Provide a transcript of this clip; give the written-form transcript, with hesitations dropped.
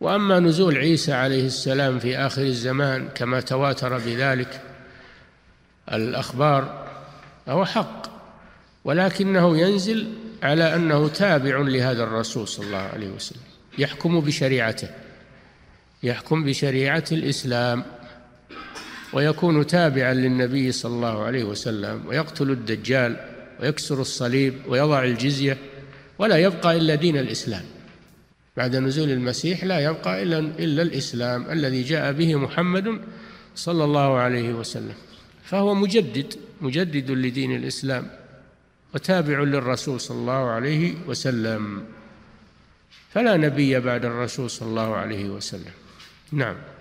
وأما نزول عيسى عليه السلام في آخر الزمان كما تواتر بذلك الأخبار هو حق، ولكنه ينزل على أنه تابع لهذا الرسول صلى الله عليه وسلم، يحكم بشريعته، يحكم بشريعة الإسلام، ويكون تابعا للنبي صلى الله عليه وسلم، ويقتل الدجال ويكسر الصليب ويضع الجزية، ولا يبقى إلا دين الإسلام. بعد نزول المسيح لا يبقى إلا الإسلام الذي جاء به محمد صلى الله عليه وسلم، فهو مجدد لدين الإسلام وتابع للرسول صلى الله عليه وسلم، فلا نبي بعد الرسول صلى الله عليه وسلم. نعم.